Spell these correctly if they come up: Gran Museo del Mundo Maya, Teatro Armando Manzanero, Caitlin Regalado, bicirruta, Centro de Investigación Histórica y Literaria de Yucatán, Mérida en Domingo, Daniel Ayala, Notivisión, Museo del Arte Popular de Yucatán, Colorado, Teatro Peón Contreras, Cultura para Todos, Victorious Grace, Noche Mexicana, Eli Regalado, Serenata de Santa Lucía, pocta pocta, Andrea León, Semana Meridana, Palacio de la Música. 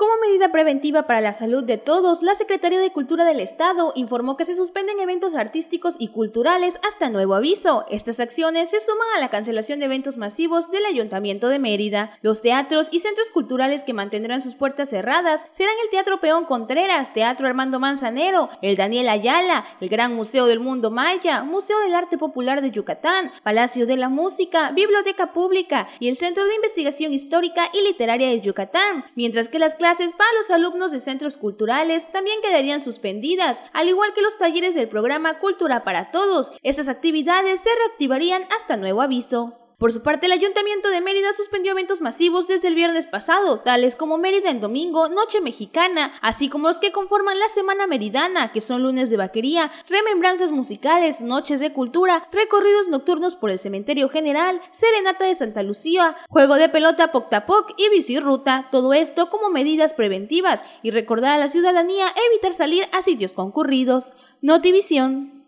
Como medida preventiva para la salud de todos, la Secretaría de Cultura del Estado informó que se suspenden eventos artísticos y culturales hasta nuevo aviso. Estas acciones se suman a la cancelación de eventos masivos del Ayuntamiento de Mérida. Los teatros y centros culturales que mantendrán sus puertas cerradas serán el Teatro Peón Contreras, Teatro Armando Manzanero, el Daniel Ayala, el Gran Museo del Mundo Maya, Museo del Arte Popular de Yucatán, Palacio de la Música, Biblioteca Pública y el Centro de Investigación Histórica y Literaria de Yucatán, mientras que las clases para los alumnos de centros culturales también quedarían suspendidas, al igual que los talleres del programa Cultura para Todos. Estas actividades se reactivarían hasta nuevo aviso. Por su parte, el Ayuntamiento de Mérida suspendió eventos masivos desde el viernes pasado, tales como Mérida en Domingo, Noche Mexicana, así como los que conforman la Semana Meridana, que son lunes de vaquería, remembranzas musicales, noches de cultura, recorridos nocturnos por el Cementerio General, Serenata de Santa Lucía, juego de pelota pocta pocta y bicirruta, todo esto como medidas preventivas y recordar a la ciudadanía evitar salir a sitios concurridos. Notivisión.